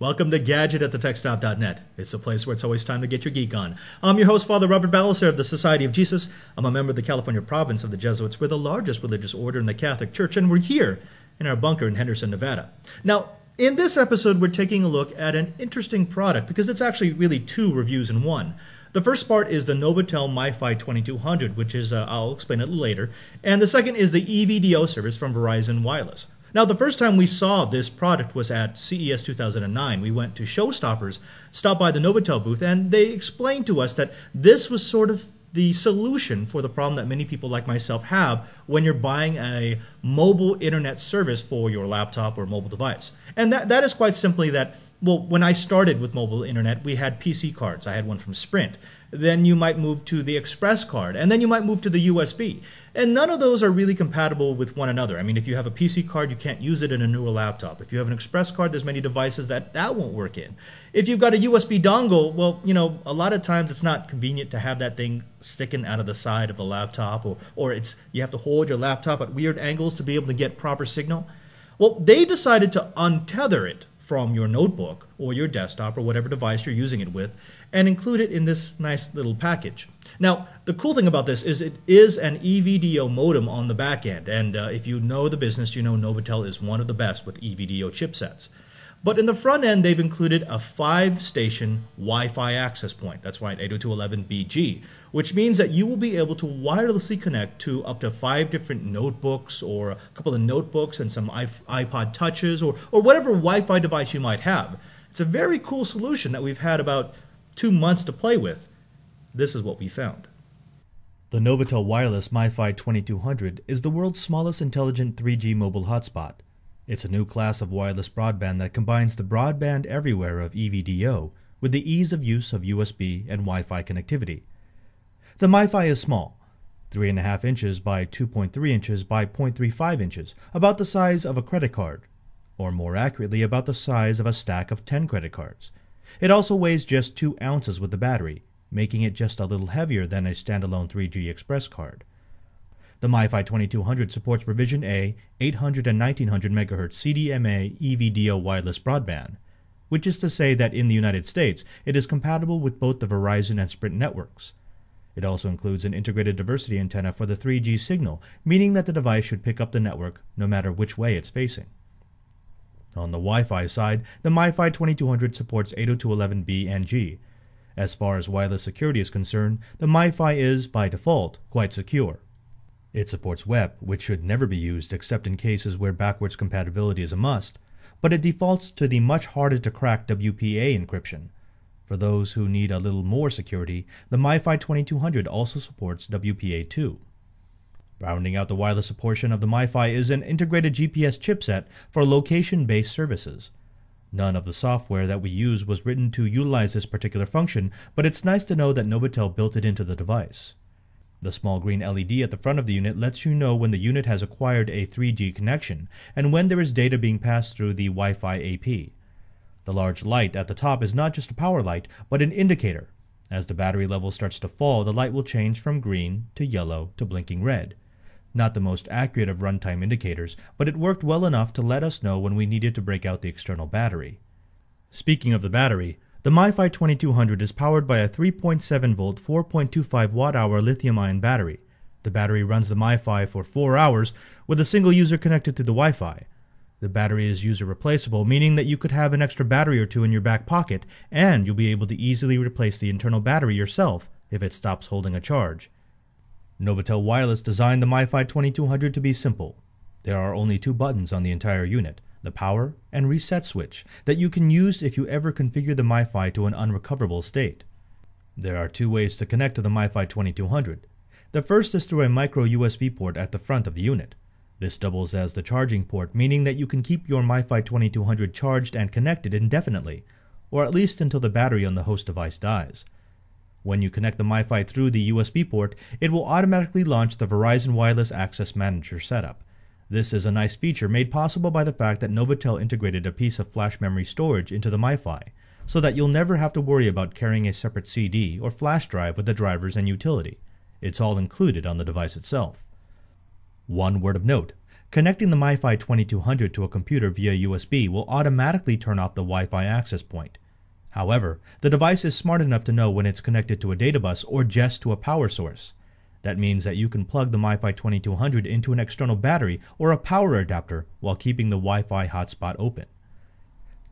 Welcome to Gadget at the TechStop.net. It's a place where it's always time to get your geek on. I'm your host, Father Robert Ballecer of the Society of Jesus. I'm a member of the California province of the Jesuits. We're the largest religious order in the Catholic Church, and we're here in our bunker in Henderson, Nevada. Now, in this episode, we're taking a look at an interesting product because it's actually really two reviews in one. The first part is the Novatel MiFi 2200, which is, I'll explain it later. And the second is the EVDO service from Verizon Wireless. Now, the first time we saw this product was at CES 2009. We went to Showstoppers, stopped by the Novatel booth, and they explained to us that this was sort of the solution for the problem that many people like myself have when you're buying a mobile internet service for your laptop or mobile device. And that is quite simply that, well, when I started with mobile internet, we had PC cards. I had one from Sprint. Then you might move to the Express card, and then you might move to the USB. And none of those are really compatible with one another. I mean, if you have a PC card, you can't use it in a newer laptop. If you have an Express card, there's many devices that won't work in. If you've got a USB dongle, well, you know, a lot of times it's not convenient to have that thing sticking out of the side of the laptop, or you have to hold your laptop at weird angles to be able to get proper signal. Well, they decided to untether it from your notebook or your desktop or whatever device you're using it with, and include it in this nice little package. Now, the cool thing about this is it is an EVDO modem on the back end, and if you know the business, you know Novatel is one of the best with EVDO chipsets. But in the front end, they've included a 5-station Wi-Fi access point. That's right, 802.11 BG, which means that you will be able to wirelessly connect to up to 5 different notebooks, or a couple of notebooks and some iPod touches, or whatever Wi-Fi device you might have. It's a very cool solution that we've had about 2 months to play with. This is what we found. The Novatel Wireless MiFi 2200 is the world's smallest intelligent 3G mobile hotspot. It's a new class of wireless broadband that combines the broadband everywhere of EVDO with the ease of use of USB and Wi-Fi connectivity. The MiFi is small, 3.5 inches by 2.3 inches by 0.35 inches, about the size of a credit card, or more accurately, about the size of a stack of 10 credit cards. It also weighs just 2 ounces with the battery, making it just a little heavier than a standalone 3G Express card. The MiFi 2200 supports Revision A 800 and 1900 MHz CDMA EVDO wireless broadband, which is to say that in the United States, it is compatible with both the Verizon and Sprint networks. It also includes an integrated diversity antenna for the 3G signal, meaning that the device should pick up the network no matter which way it's facing. On the Wi-Fi side, the MiFi 2200 supports 802.11b and g. As far as wireless security is concerned, the MiFi is, by default, quite secure. It supports WEP, which should never be used except in cases where backwards compatibility is a must, but it defaults to the much harder to crack WPA encryption. For those who need a little more security, the MiFi 2200 also supports WPA2. Rounding out the wireless portion of the MiFi is an integrated GPS chipset for location-based services. None of the software that we use was written to utilize this particular function, but it's nice to know that Novatel built it into the device. The small green LED at the front of the unit lets you know when the unit has acquired a 3G connection and when there is data being passed through the Wi-Fi AP. The large light at the top is not just a power light, but an indicator. As the battery level starts to fall, the light will change from green to yellow to blinking red. Not the most accurate of runtime indicators, but it worked well enough to let us know when we needed to break out the external battery. Speaking of the battery, the MiFi 2200 is powered by a 3.7-volt, 4.25 watt-hour lithium-ion battery. The battery runs the MiFi for 4 hours with a single user connected to the Wi-Fi. The battery is user-replaceable, meaning that you could have an extra battery or 2 in your back pocket, and you'll be able to easily replace the internal battery yourself if it stops holding a charge. Novatel Wireless designed the MiFi 2200 to be simple. There are only 2 buttons on the entire unit: the power and reset switch that you can use if you ever configure the MiFi to an unrecoverable state. There are 2 ways to connect to the MiFi 2200. The first is through a micro USB port at the front of the unit. This doubles as the charging port, meaning that you can keep your MiFi 2200 charged and connected indefinitely, or at least until the battery on the host device dies. When you connect the MiFi through the USB port, it will automatically launch the Verizon Wireless Access Manager setup. This is a nice feature made possible by the fact that Novatel integrated a piece of flash memory storage into the MiFi, so that you'll never have to worry about carrying a separate CD or flash drive with the drivers and utility. It's all included on the device itself. One word of note: Connecting the MiFi 2200 to a computer via USB will automatically turn off the Wi-Fi access point. However, the device is smart enough to know when it's connected to a data bus or just to a power source. That means that you can plug the MiFi 2200 into an external battery or a power adapter while keeping the Wi-Fi hotspot open.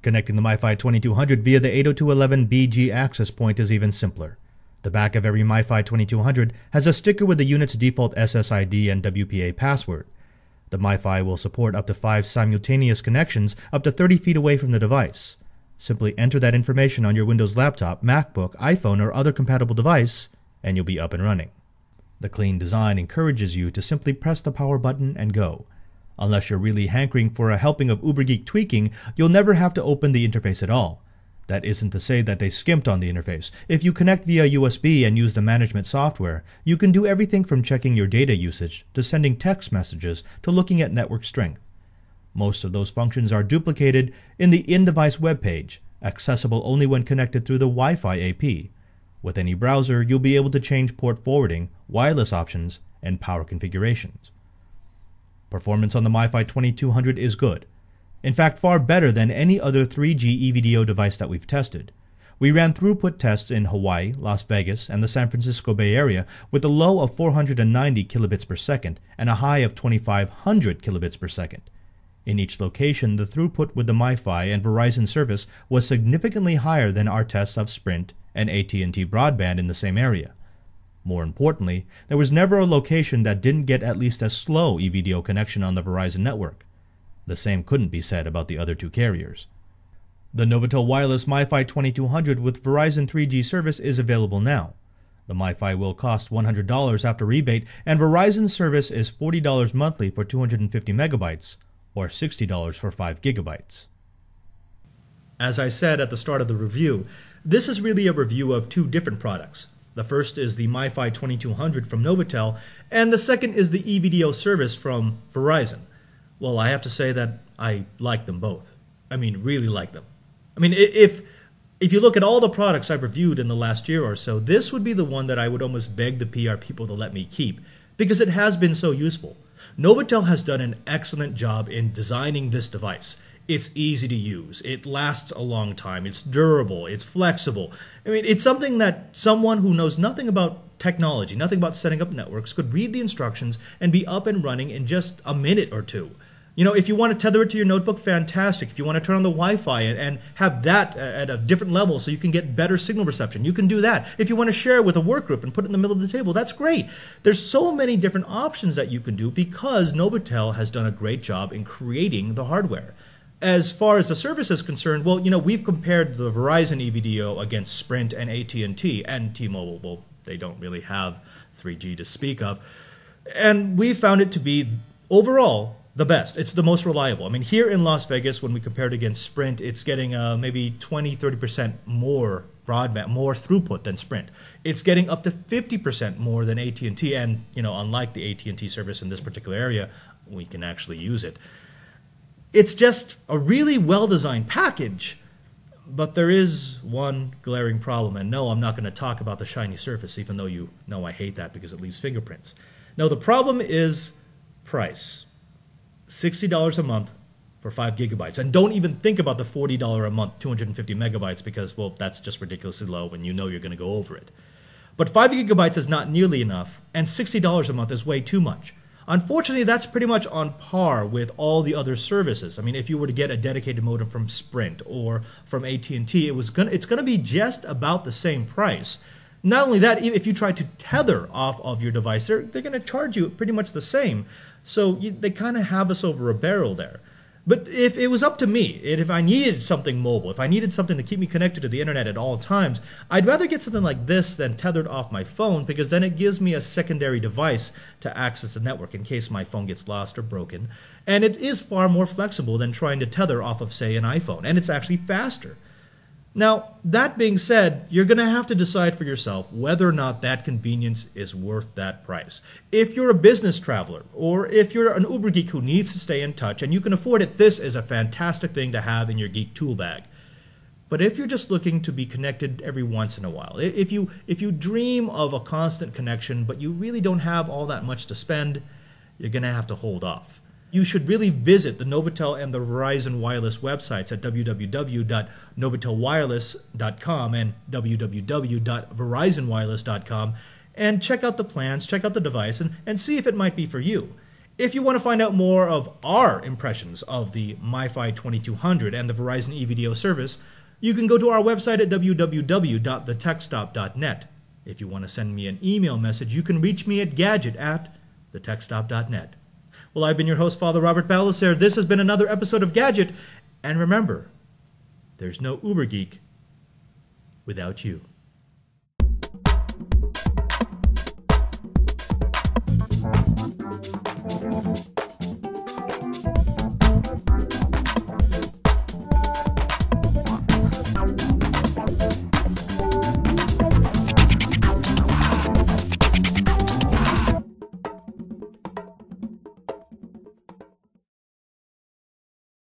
Connecting the MiFi 2200 via the 802.11 BG access point is even simpler. The back of every MiFi 2200 has a sticker with the unit's default SSID and WPA password. The MiFi will support up to 5 simultaneous connections up to 30 feet away from the device. Simply enter that information on your Windows laptop, MacBook, iPhone, or other compatible device, and you'll be up and running. The clean design encourages you to simply press the power button and go. Unless you're really hankering for a helping of ubergeek tweaking, you'll never have to open the interface at all. That isn't to say that they skimped on the interface. If you connect via USB and use the management software, you can do everything from checking your data usage to sending text messages to looking at network strength. Most of those functions are duplicated in the in-device web page, accessible only when connected through the Wi-Fi AP. With any browser, you'll be able to change port forwarding, wireless options, and power configurations. Performance on the MiFi 2200 is good. In fact, far better than any other 3G EVDO device that we've tested. We ran throughput tests in Hawaii, Las Vegas, and the San Francisco Bay Area with a low of 490 kilobits per second and a high of 2500 kilobits per second. In each location, the throughput with the MiFi and Verizon service was significantly higher than our tests of Sprint and AT&T broadband in the same area. More importantly, there was never a location that didn't get at least a slow EVDO connection on the Verizon network. The same couldn't be said about the other two carriers. The Novatel Wireless MiFi 2200 with Verizon 3G service is available now. The MiFi will cost $100 after rebate, and Verizon service is $40 monthly for 250 megabytes. Or $60 for 5 gigabytes. As I said at the start of the review, this is really a review of two different products. The first is the MiFi 2200 from Novatel, and the second is the EVDO service from Verizon. Well, I have to say that I like them both. I mean, really like them. I mean, if you look at all the products I've reviewed in the last year or so, this would be the one that I would almost beg the PR people to let me keep, because it has been so useful. Novatel has done an excellent job in designing this device. It's easy to use, it lasts a long time, it's durable, it's flexible. I mean, it's something that someone who knows nothing about technology, nothing about setting up networks, could read the instructions and be up and running in just a minute or two. You know, if you want to tether it to your notebook, fantastic. If you want to turn on the Wi-Fi and have that at a different level so you can get better signal reception, you can do that. If you want to share it with a work group and put it in the middle of the table, that's great. There's so many different options that you can do because Novatel has done a great job in creating the hardware. As far as the service is concerned, well, you know, we've compared the Verizon EVDO against Sprint and AT&T and T-Mobile. Well, they don't really have 3G to speak of. And we found it to be, overall, the best. It's the most reliable. I mean, here in Las Vegas, when we compare it against Sprint, it's getting maybe 20–30% more broadband, more throughput than Sprint. It's getting up to 50% more than AT&T, and, you know, unlike the AT&T service in this particular area, we can actually use it. It's just a really well-designed package, but there is one glaring problem, and no, I'm not going to talk about the shiny surface, even though you know I hate that because it leaves fingerprints. No, the problem is price. $60 a month for 5 gigabytes. And don't even think about the $40 a month, 250 megabytes, because, well, that's just ridiculously low and you know you're going to go over it. But 5 gigabytes is not nearly enough, and $60 a month is way too much. Unfortunately, that's pretty much on par with all the other services. I mean, if you were to get a dedicated modem from Sprint or from AT&T, it's going to be just about the same price. Not only that, if you try to tether off of your device, they're going to charge you pretty much the same. So they kind of have us over a barrel there. But if it was up to me, if I needed something mobile, if I needed something to keep me connected to the internet at all times, I'd rather get something like this than tethered off my phone, because then it gives me a secondary device to access the network in case my phone gets lost or broken. And it is far more flexible than trying to tether off of, say, an iPhone, and it's actually faster. Now, that being said, you're going to have to decide for yourself whether or not that convenience is worth that price. If you're a business traveler, or if you're an uber geek who needs to stay in touch and you can afford it, this is a fantastic thing to have in your geek tool bag. But if you're just looking to be connected every once in a while, if you dream of a constant connection but you really don't have all that much to spend, you're going to have to hold off. you should really visit the Novatel and the Verizon Wireless websites at www.novatelwireless.com and www.verizonwireless.com and check out the plans, check out the device, and see if it might be for you. If you want to find out more of our impressions of the MiFi 2200 and the Verizon EVDO service, you can go to our website at www.thetechstop.net. If you want to send me an email message, you can reach me at gadget@thetechstop.net. Well, I've been your host, Father Robert Ballecer. This has been another episode of Gadget. And remember, there's no Uber Geek without you.